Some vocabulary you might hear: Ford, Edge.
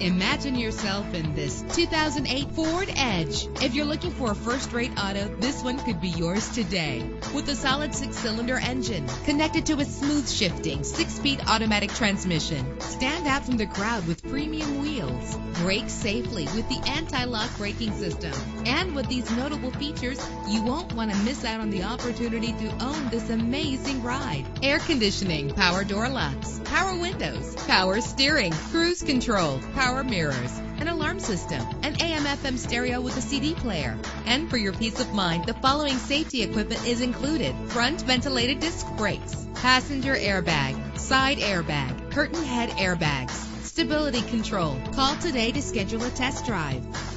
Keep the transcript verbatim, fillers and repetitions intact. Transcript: Imagine yourself in this two thousand eight Ford Edge. If you're looking for a first-rate auto, this one could be yours today. With a solid six-cylinder engine connected to a smooth-shifting six-speed automatic transmission, stand out from the crowd with premium wheels. Brake safely with the anti-lock braking system. And with these notable features, you won't want to miss out on the opportunity to own this amazing ride. Air conditioning, power door locks, power windows, power steering, cruise control, power mirrors, an alarm system, an A M F M stereo with a C D player. And for your peace of mind, the following safety equipment is included: front ventilated disc brakes, passenger airbag, side airbag, curtain head airbags, stability control. Call today to schedule a test drive.